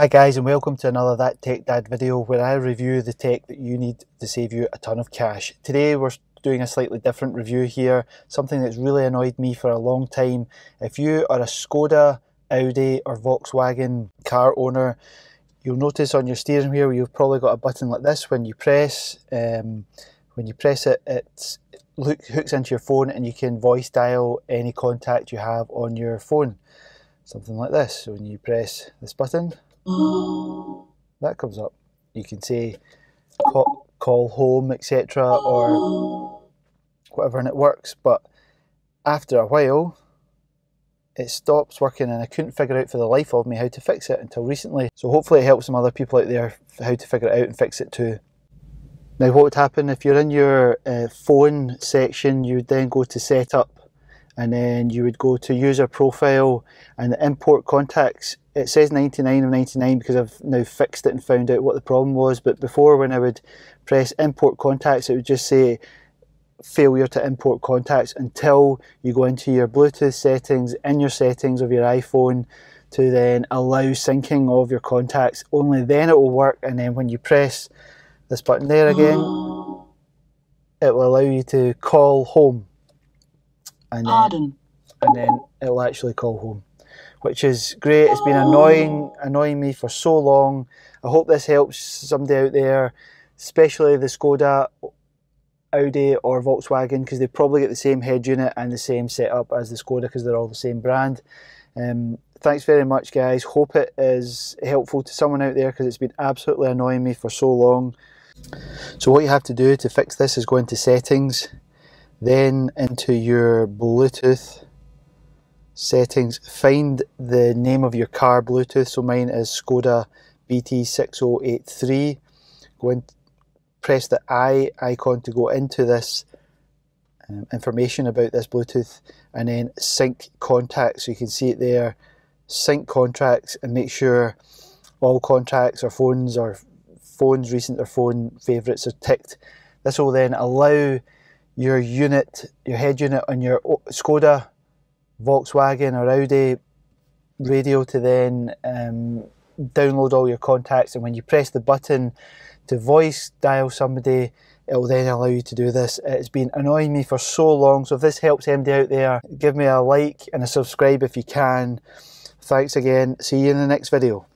Hi guys, and welcome to another That Tech Dad video where I review the tech that you need to save you a ton of cash. Today we're doing a slightly different review here, something that's really annoyed me for a long time. If you are a Skoda, Audi or Volkswagen car owner, you'll notice on your steering wheel you've probably got a button like this. When you press it, it hooks into your phone and you can voice dial any contact you have on your phone. Something like this. So when you press this button, that comes up. You can say call home, etc. or whatever, and it works. But after a while it stops working, and I couldn't figure out for the life of me how to fix it until recently. So hopefully it helps some other people out there how to figure it out and fix it too. Now what would happen if you're in your phone section, you would then go to setup, and then you would go to user profile and import contacts. It says 99 of 99 because I've now fixed it and found out what the problem was, but before, when I would press import contacts, it would just say failure to import contacts until you go into your Bluetooth settings, in your settings of your iPhone, to then allow syncing of your contacts. Only then it will work, and then when you press this button there again, it will allow you to call home. And then it'll actually call home, which is great. It's been annoying me for so long. I hope this helps somebody out there, especially the Skoda, Audi or Volkswagen, because they probably get the same head unit and the same setup as the Skoda because they're all the same brand. Thanks very much guys. Hope it is helpful to someone out there because it's been absolutely annoying me for so long. So what you have to do to fix this is go into settings, then into your Bluetooth settings, find the name of your car Bluetooth. So mine is Skoda BT6083. Go in, press the I icon to go into this information about this Bluetooth, and then sync contacts. So you can see it there, sync contracts, and make sure all contracts or phones recent or phone favorites are ticked. This will then allow your unit, your head unit on your Skoda, Volkswagen or Audi radio to then download all your contacts, and when you press the button to voice dial somebody, it will then allow you to do this. It's been annoying me for so long, so if this helps anybody out there, give me a like and a subscribe if you can. Thanks again, see you in the next video.